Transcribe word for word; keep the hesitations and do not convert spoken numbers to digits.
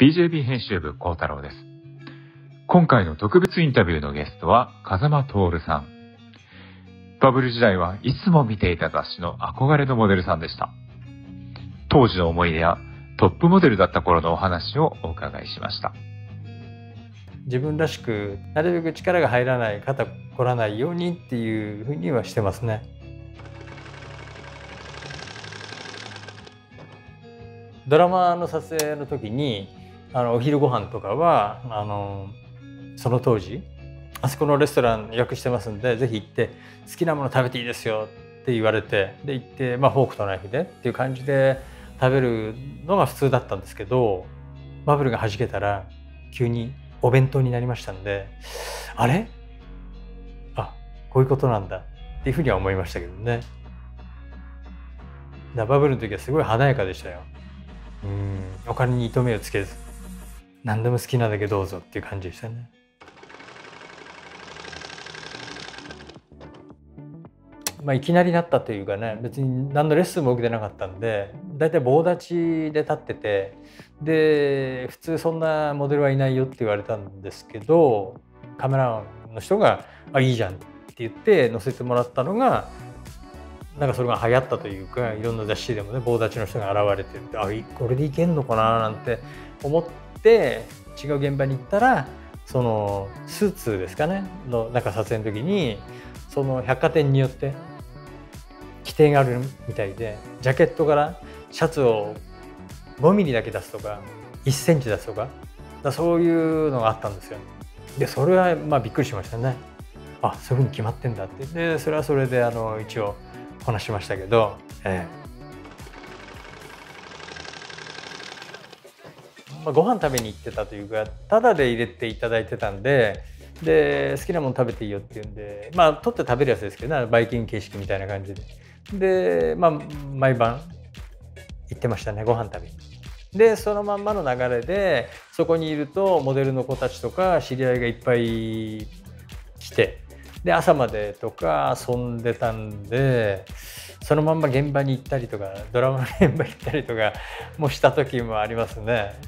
ビージェービー 編集部幸太郎です。今回の特別インタビューのゲストは風間徹さん。バブル時代はいつも見ていた雑誌の憧れのモデルさんでした。当時の思い出やトップモデルだった頃のお話をお伺いしました。自分らしくなるべく力が入らない、肩こらないようにっていうふうにはしてますね。ドラマの撮影の時にあのお昼ご飯とかはあのその当時あそこのレストラン予約してますんでぜひ行って好きなもの食べていいですよって言われてで行って、まあ、フォークとナイフでっていう感じで食べるのが普通だったんですけどバブルがはじけたら急にお弁当になりましたんであれあこういうことなんだっていうふうには思いましたけどね。だバブルの時はすごい華やかでしたよ。うんお金に糸目をつけず何でも好きなだけどうぞっていう感じでしたね。まあ、いきなりなったというかね別に何のレッスンも受けてなかったんで大体棒立ちで立っててで普通そんなモデルはいないよって言われたんですけどカメラマンの人が「あいいじゃん」って言って載せてもらったのが。なんかそれが流行ったというかいろんな雑誌でもね棒立ちの人が現れてるってあこれでいけんのかななんて思って違う現場に行ったらそのスーツですかねのなんか撮影の時にその百貨店によって規定があるみたいでジャケットからシャツをごミリだけ出すとかいっセンチ出すとか、だからそういうのがあったんですよ。でそれはまあびっくりしましたね。あそういうふうに決まってんだってでそれはそれであの一応こなしましたけど、ええまあ、ご飯食べに行ってたというかタダで入れていただいてたんで、で好きなもの食べていいよっていうんで、まあ、取って食べるやつですけどねバイキング形式みたいな感じでで、まあ、毎晩行ってましたねご飯食べに。でそのまんまの流れでそこにいるとモデルの子たちとか知り合いがいっぱい来て。で朝までとか遊んでたんでそのまんま現場に行ったりとかドラマの現場に行ったりとかもした時もありますね。